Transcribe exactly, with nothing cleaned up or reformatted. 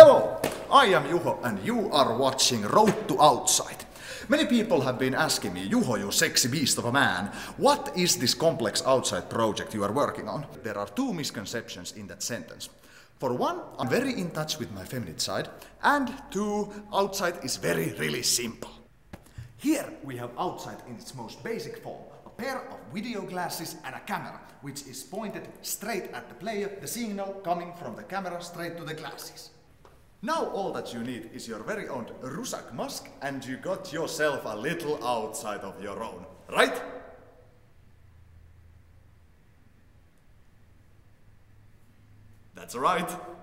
Hello, I am Juho and you are watching Road to Outside. Many people have been asking me, Juho, you sexy beast of a man, what is this complex outside project you are working on? There are two misconceptions in that sentence. For one, I'm very in touch with my feminine side, and two, outside is very, really simple. Here we have outside in its most basic form. A pair of video glasses and a camera, which is pointed straight at the player, the signal coming from the camera straight to the glasses. Now all that you need is your very own Rusak mask, and you got yourself a little outside of your own, right? That's right!